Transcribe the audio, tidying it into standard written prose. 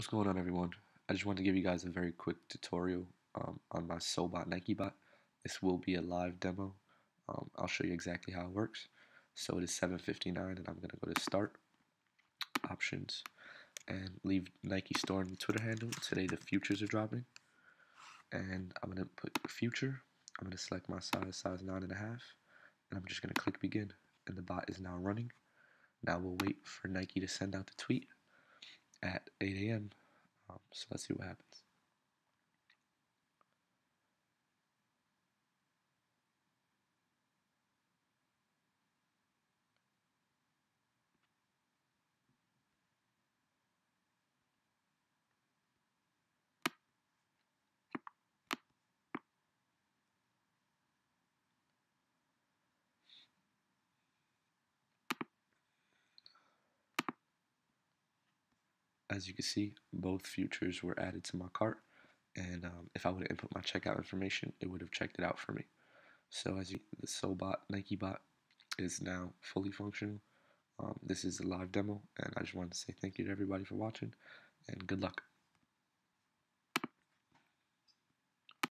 What's going on, everyone? I just wanted to give you guys a very quick tutorial on my SoleBot Nike bot. This will be a live demo. I'll show you exactly how it works. So it is 7:59 and I'm gonna go to start, options, and leave Nike store in the Twitter handle. Today the futures are dropping and I'm gonna put future. I'm gonna select my size 9.5, and I'm just gonna click begin, and the bot is now running. Now we'll wait for Nike to send out the tweet at 8 a.m. So let's see what happens. As you can see, both futures were added to my cart, and if I would have input my checkout information, it would have checked it out for me. So as you, the SoleBot Nike bot is now fully functional. This is a live demo, and I just wanted to say thank you to everybody for watching, and good luck.